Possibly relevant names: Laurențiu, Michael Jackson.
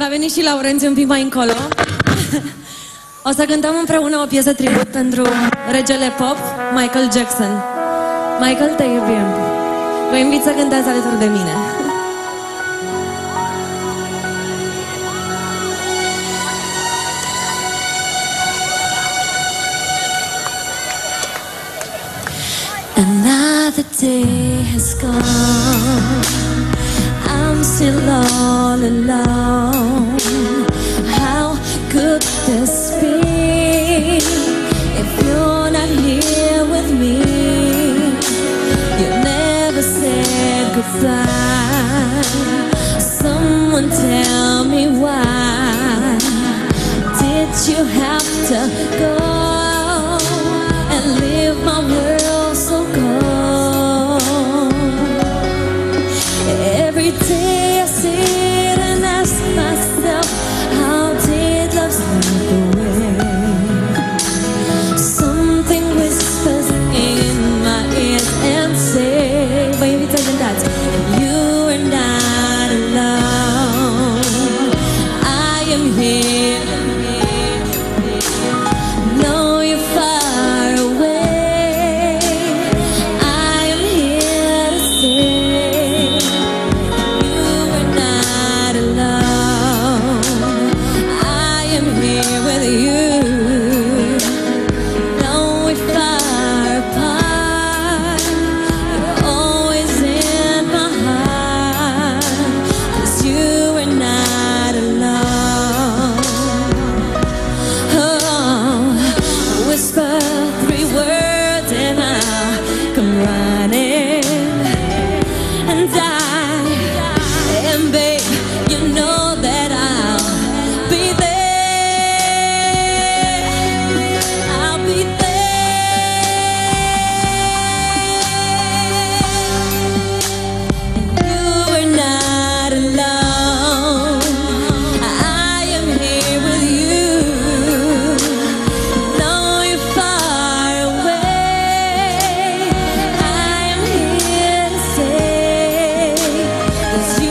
Va veni și Laurențiu un pic mai încolo. O să cântăm împreună o piesă tribut pentru regele pop, Michael Jackson. Michael, te iubim. Vă invit să cântați alături de mine. Another day has gone, I'm still all alone. How could this be, if you're not here with me? You never said goodbye, someone tell me why. Did you have to go and leave my world so cold? Every day I sit and ask myself, how did love slip away? Something whispers in my ears and says, baby, take that, you are not alone. I am here. No, you're far away. I am here to stay. You are not alone. I am here with you. Though we're far apart, you're always in my heart. 'Cause you are not alone. Oh, whisper 3 words and I'll come running, and babe, you know that I'll be there. I'll be there. And you are not alone. I am here with you. Though you're far away, I am here to stay. 'Cause you